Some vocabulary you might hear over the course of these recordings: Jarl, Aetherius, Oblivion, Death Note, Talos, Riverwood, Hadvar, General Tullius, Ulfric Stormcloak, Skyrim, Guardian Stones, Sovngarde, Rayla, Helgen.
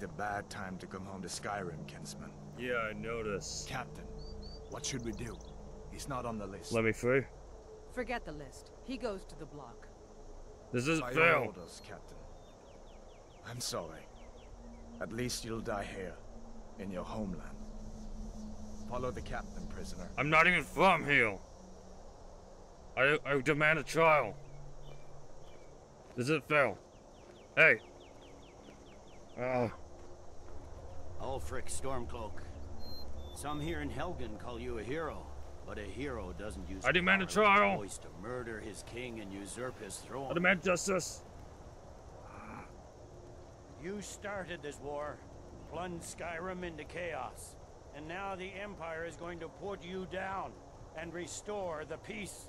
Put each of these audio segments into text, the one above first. picked a bad time to come home to Skyrim, Kinsman. Yeah, I noticed. Captain, what should we do? He's not on the list. Let me through. Forget the list. He goes to the block. This is fair. Captain. I'm sorry. At least you'll die here, in your homeland. Follow the captain, prisoner. I'm not even from here. I demand a trial. This is fair. Hey. Ulfric Stormcloak. Some here in Helgen call you a hero, but a hero doesn't use. I demand a trial. Voice to murder his king and usurp his throne. I demand justice. You started this war, plunged Skyrim into chaos, and now the Empire is going to put you down and restore the peace.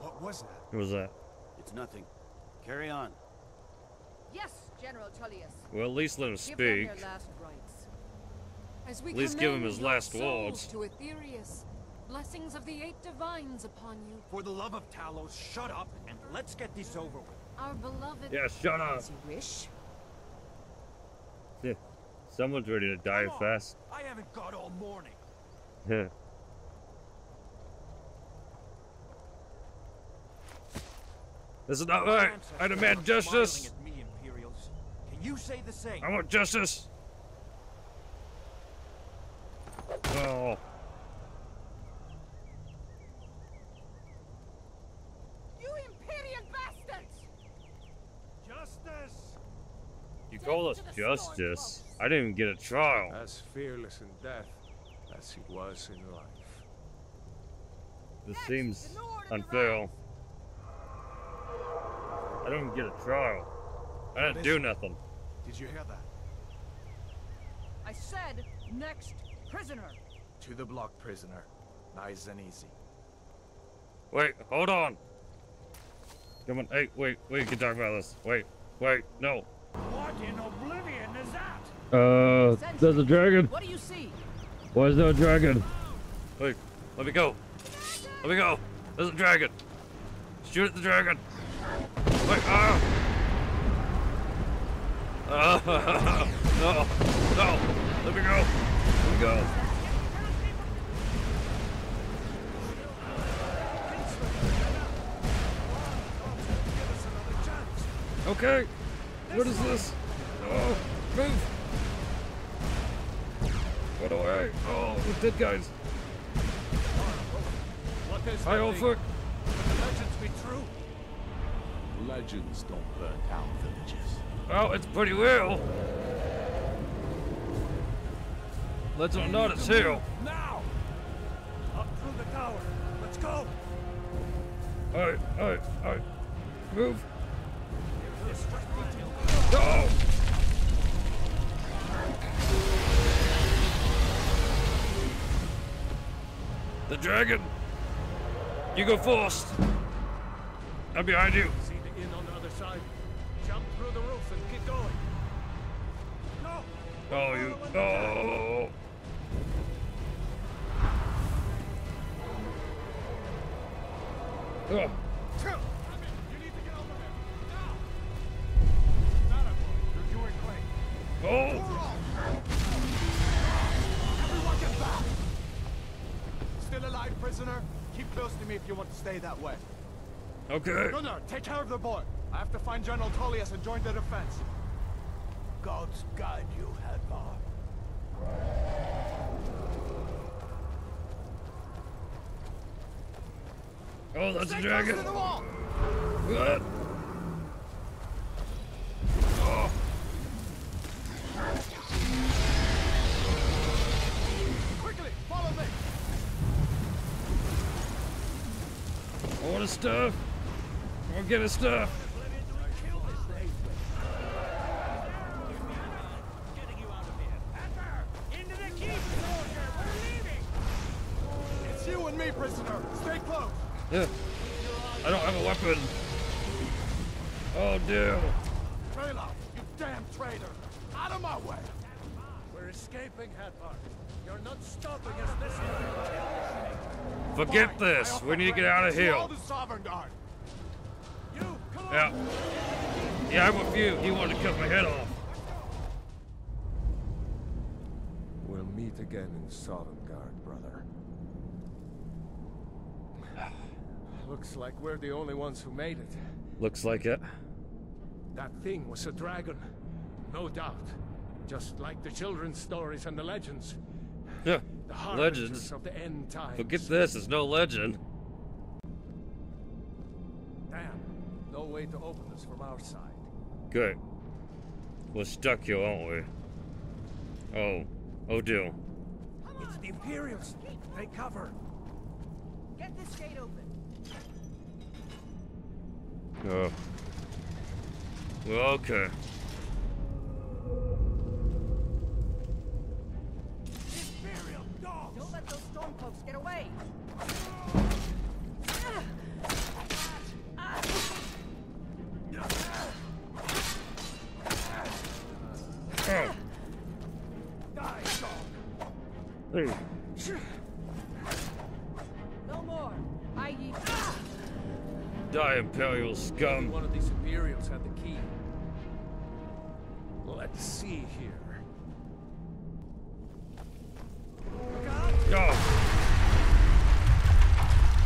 What was that? What was that? It's nothing. Carry on. Yes, General Tullius. Well, at least let him speak. Give them their last rites. As we at least give him his last words. To Aetherius, blessings of the 8 divines upon you. For the love of Talos, shut up and let's get this over with. Our beloved. Yeah, shut up. As you wish. Yeah, someone's ready to die fast. I haven't got all morning. Yeah. This is not right. I demand justice. Can you say the same? I want justice. Oh. You imperial bastards! Justice. You call us justice? I didn't even get a trial. As fearless in death as he was in life. This seems unfair. I don't get a trial. I didn't do nothing. Did you hear that? I said, next prisoner. To the block, prisoner. Nice and easy. Wait, hold on. Come on, hey, wait, we can talk about this. Wait, wait, no. What in Oblivion is that? There's a dragon. What do you see? Why is there a dragon? Wait, let me go. Let me go. There's a dragon. Shoot at the dragon. Wait, no, no, let me go, let me go. Okay, what is this? Oh, move! What away! Oh, the dead guys. Hi, Ulfric. Legends be true. Legends don't burn down villages. Oh, it's pretty real. Let's not it's here. Now! Up through the tower. Let's go! Alright, alright, alright. Move. Go! The dragon! You go first! I'm behind you. Jump through the roof and keep going. No. Oh, you. Oh. Oh. You need to get over there now. Not a boy. You're doing great. Oh. Everyone get back. Still alive, prisoner. Keep close to me if you want to stay that way. Okay. No, no. Take care of the boy. I have to find General Tullius and join the defense. God's guide you, Hadvar. Oh, that's a dragon! Good. Oh. Quickly, follow me! I want his stuff. I want to get his stuff. Yeah. I don't have a weapon. Oh dear. Rayla, you damn traitor! Out of my way! We're escaping, Hadvar. You're not stopping us this time. Forget this. We need to get out of here. You, come on. Yeah. Yeah, I'm with you. He wanted to cut my head off. We'll meet again in Sovngarde, brother. Looks like we're the only ones who made it. Looks like it. That thing was a dragon, no doubt. Just like the children's stories and the legends. Yeah, the legends of the end times. Forget this, it's no legend. Damn, no way to open this from our side. Good. We're stuck here, aren't we? Oh, oh dear. It's the Imperials. Take cover. Get this gate open. Oh. Well, okay. Imperial dogs! Don't let those stormcloaks get away! Die, dog! No more! I eat... Die, Imperial scum! One of these Imperials had the key. Let's see here. Go!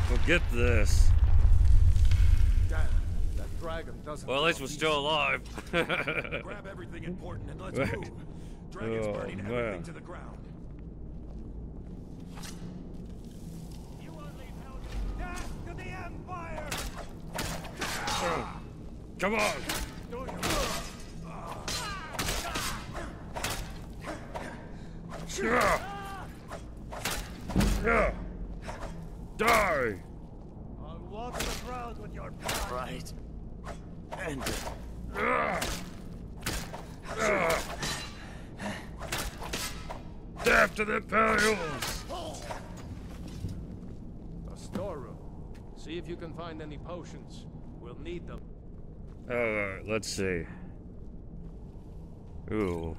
Forget this. Damn, that dragon doesn't. Well, at least we're still alive. Grab everything important and let's move. Dragon's burning everything to the ground. You won't leave Helgen. Death to the Empire! Oh. Come on! Yeah. Die! I'll walk the ground with your power. Right. And death to the Imperials! A storeroom. See if you can find any potions. We'll need them. Alright, let's see. Ooh.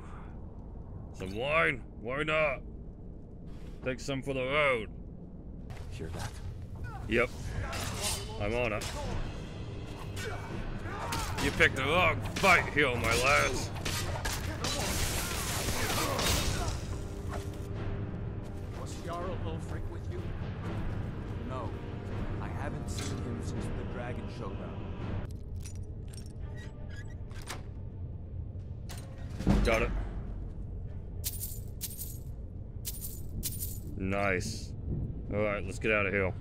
Some wine? Why not? Take some for the road. Hear that? Yep. I'm on it. You picked the wrong fight here, my lads. Was Jarl Ulfric with you? No. I haven't seen him since the dragon showed up. Got it. Nice. Alright, let's get out of here.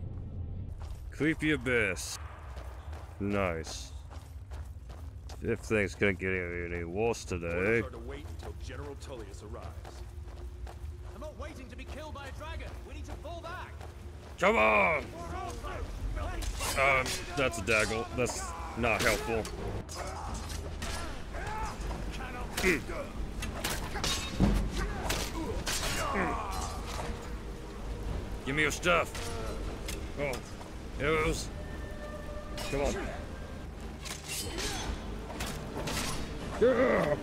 Creepy abyss. Nice. If things couldn't get any worse today. To wait until General Tullius arrives. I'm not waiting to be killed by a dragon. We need to fall back. Come on! That's a daggle. That's not helpful. Give me your stuff. Oh, arrows. Come on. Yeah.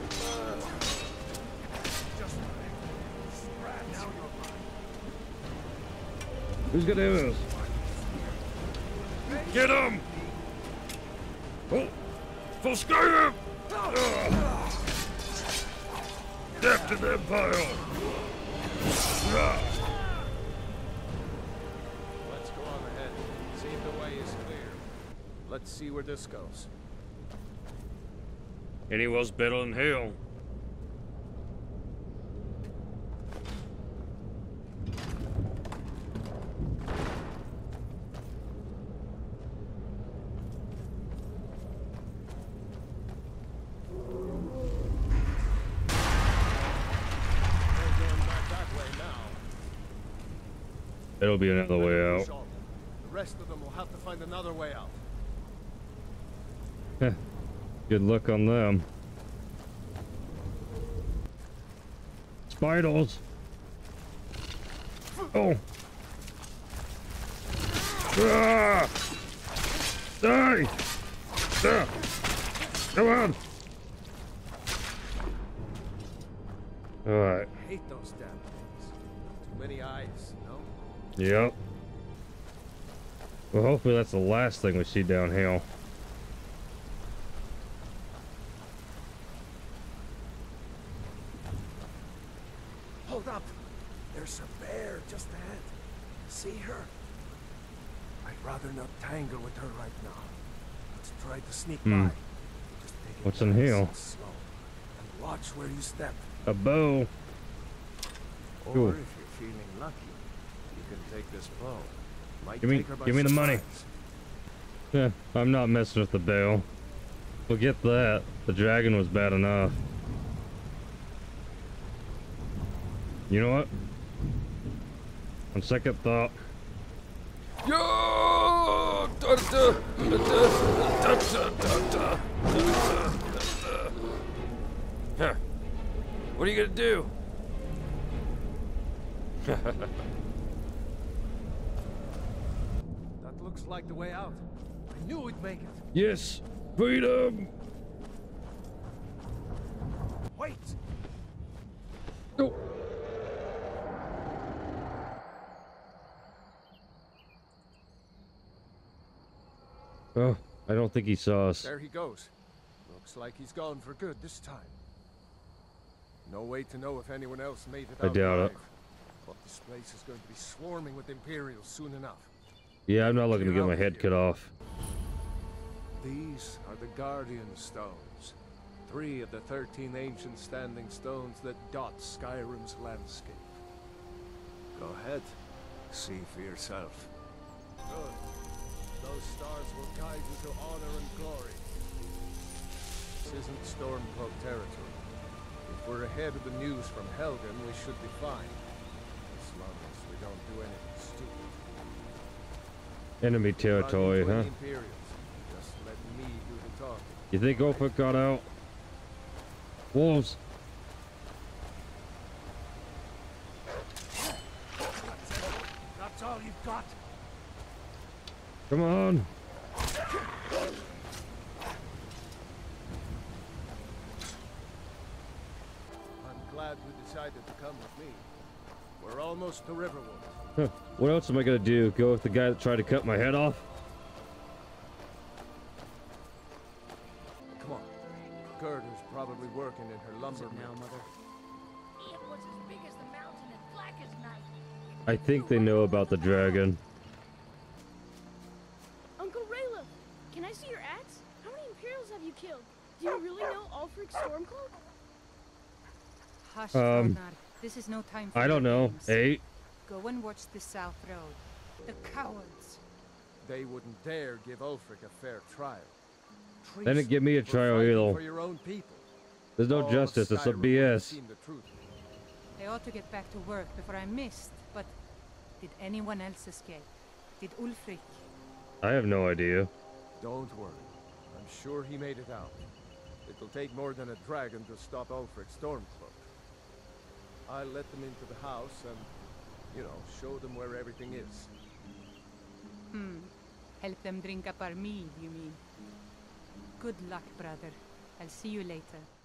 Who's got arrows? Get him! Oh, for Skyrim! Death to the Empire! Let's see where this goes. It was better than hell. They're going back that way now. It'll be another way out. The rest of them will have to find another way out. Good luck on them. Spiders! Oh! Ah! Die! Ah! Come on! Alright. I hate those damn things. Too many eyes, no? Yep. Well, hopefully that's the last thing we see down here. see her? I'd rather not tangle with her right now. Let's try to sneak by. Just take it. What's in here? Slow. And watch where you step. A bow. Or if you're feeling lucky, you can take this bow. Might give me the money. Yeah, I'm not messing with the bow. Forget that. The dragon was bad enough. You know what? On second thought. Huh. What are you gonna do? That looks like the way out. I knew we'd make it. Yes, freedom. Wait. No. Oh, I don't think he saw us. There he goes. Looks like he's gone for good this time. No way to know if anyone else made it out. I doubt it. But this place is going to be swarming with Imperials soon enough. Yeah, I'm not looking to get my head cut off. These are the Guardian Stones. 3 of the 13 ancient standing stones that dot Skyrim's landscape. Go ahead. See for yourself. Good. Those stars will guide you to honor and glory. This isn't Stormcloak territory. If we're ahead of the news from Helgen, we should be fine. As long as we don't do anything stupid. Enemy territory, huh? Just let me do the talking. You think Ulfric got out? Wolves. That's all you've got? Come on. I'm glad you decided to come with me. We're almost to Riverwood. Huh. What else am I gonna do? Go with the guy that tried to cut my head off? Come on. Gerda's probably working in her lumber now, mother. It was as big as the mountain and black as night. I think they know about the dragon. Do you really know Ulfric Stormcloak? Hush, this is no time for I don't know. 8. Go and watch the South Road. The cowards. They wouldn't dare give Ulfric a fair trial. They didn't give me a trial either. For your own people. There's no justice. It's a BS. They ought to get back to work before I missed. But did anyone else escape? Did Ulfric? I have no idea. Don't worry. I'm sure he made it out. It'll take more than a dragon to stop Ulfric Stormcloak. I'll let them into the house and, you know, show them where everything is. Hmm. Help them drink up our mead, you mean? Good luck, brother. I'll see you later.